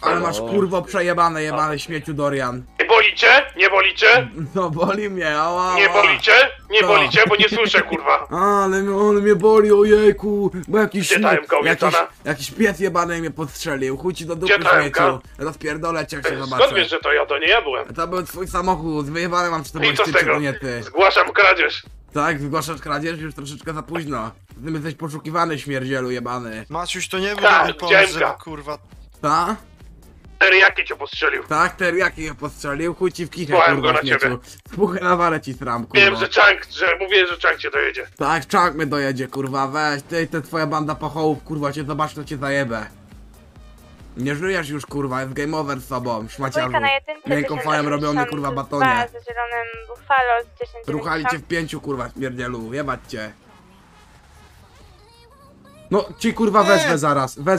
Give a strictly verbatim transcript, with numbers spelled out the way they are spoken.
Ale masz kurwo przejebane jebane śmieciu Dorian. Nie bolicie? Nie bolicie? No boli mnie, ała. Nie bolicie? Nie to. Bolicie, bo nie słyszę kurwa. Ale on mnie boli, ojejku. Bo jakiś śmieć, jakiś, jakiś pies jebany mnie postrzelił. Chuj ci do dupy śmieciu. Rozpierdolę cię jak się zobaczę. Skąd wiesz, że to ja, to nie ja byłem? To był twój samochód, wyjebane mam czterdzieści, to nie ty. Zgłaszam kradzież. Tak, zgłaszasz kradzież już troszeczkę za późno. Ty jesteś poszukiwany, śmierdzielu jebany. Maciuś, to nie był dobry pomysł, kurwa. Ta? Teriyaki cię postrzelił. Tak, teriyaki cię postrzelił, chuj ci w kichę, kurwa, go śmieciu. Na spuchę na walę ci sram, kurwa. Wiem, że Chunk, że mówię, że Chunk cię dojedzie. Tak, Chunk mnie dojedzie, kurwa, weź, ty, te twoja banda pochołów, kurwa, cię zobacz, to cię zajebę. Nie żyjesz już, kurwa, jest game over z sobą, szmaciarzu. Miękką falem robią mnie, kurwa, batonie. Ruchali cię w pięciu, kurwa, śmierdzielu, jebać cię. No, ci, kurwa, wezmę zaraz, wezmę.